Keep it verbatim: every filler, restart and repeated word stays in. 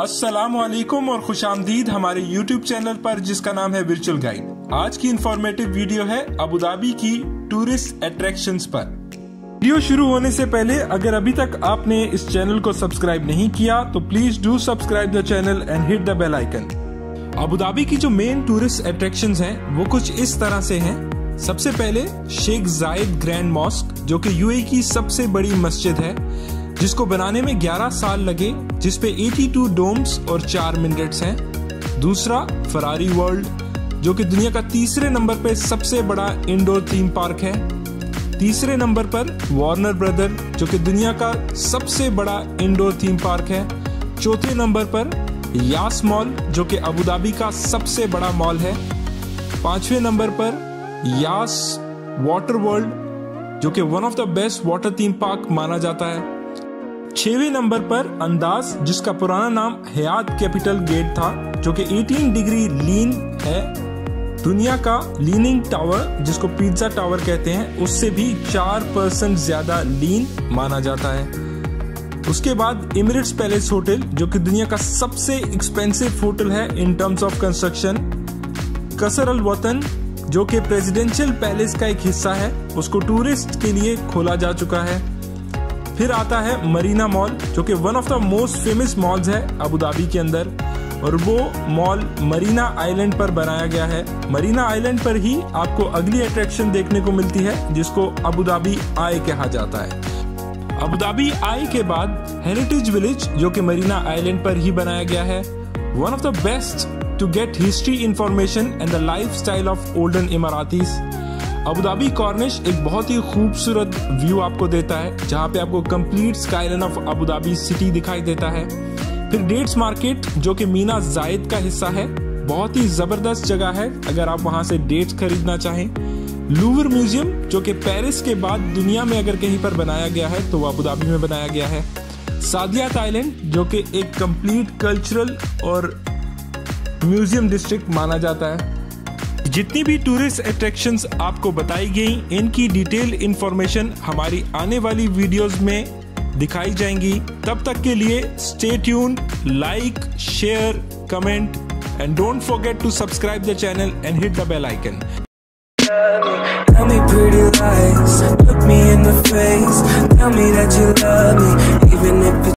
अस्सलामुअलैकुम और खुशामदीद हमारे यूट्यूब चैनल पर जिसका नाम है वर्चुअल गाइड। आज की इंफॉर्मेटिव वीडियो है अबू धाबी की टूरिस्ट अट्रैक्शंस पर। वीडियो शुरू होने से पहले अगर अभी तक आपने इस चैनल को सब्सक्राइब नहीं किया तो please do subscribe the channel and hit the bell icon. Abu Dhabi की जो मेन टूरिस्ट अट्रैक्शंस हैं वो कुछ इस तरह से हैं। सबसे पहले शेख जायद ग्रैंड मॉस्क जो कि यूएई की सबसे बड़ी मस्जिद है, जिसको बनाने में ग्यारह साल लगे, जिसपे बयासी डोम्स और चार मिनरेट्स हैं। दूसरा फरारी वर्ल्ड जो कि दुनिया का तीसरे नंबर पे सबसे बड़ा इंडोर थीम पार्क है। तीसरे नंबर पर वार्नर ब्रदर जो कि दुनिया का सबसे बड़ा इंडोर थीम पार्क है। चौथे नंबर पर यास मॉल जो कि अबू धाबी का सबसे बड़ा मॉल है। पांचवें नंबर पर यास वाटर वर्ल्ड जो कि one of the best water theme park माना जाता है। छठवें नंबर पर अंदाज जिसका पुराना नाम हयात कैपिटल गेट था जो कि अठारह डिग्री लीन है। दुनिया का लीनिंग टावर जिसको पिज्जा टावर कहते हैं उससे भी चार परसेंट ज्यादा लीन माना जाता है। उसके बाद एमिरेट्स पैलेस होटल जो कि दुनिया का सबसे एक्सपेंसिव होटल है इन टर्म्स ऑफ कंस्ट्रक्शन। कसर अल वतन जो कि प्रेसिडेंशियल पैलेस का एक हिस्सा है उसको टूरिस्ट के लिए खोला जा चुका है। फिर आता है मरीना मॉल जो कि one of the most famous malls है अबू धाबी के अंदर, और वो मॉल मरीना आइलैंड पर बनाया गया है। मरीना आइलैंड पर ही आपको अगली अट्रैक्शन देखने को मिलती है जिसको अबू धाबी आई कहा जाता है। अबू धाबी आई के बाद हेरिटेज विलेज जो कि मरीना आइलैंड पर ही बनाया गया है, one of the best to get history information and the lifestyle of olden Emiratis. Abu Dhabi Cornish एक बहुत ही खूबसूरत व्यू आपको देता है जहाँ पे आपको complete skyline of Abu Dhabi city दिखाई देता है। फिर डेट्स मार्केट जो कि मीना जायद का हिस्सा है, बहुत ही जबरदस्त जगह है अगर आप वहाँ से डेट्स खरीदना चाहें। लूवर म्यूजियम जो कि पेरिस के बाद दुनिया में अगर कहीं पर बनाया गया है तो वह अबू धाबी में बनाया गया है। सादियात आइलैंड जो कि एक कंप्लीट कल्चरल और म्यूजियम डिस्ट्रिक्ट माना जाता है। जितनी भी टूरिस्ट अट्रैक्शंस आपको बताई गई इनकी डिटेल इंफॉर्मेशन हमारी आने वाली वीडियोस में दिखाई जाएंगी। तब तक के लिए stay tuned, like, share, comment and don't forget to subscribe the channel and hit the bell icon.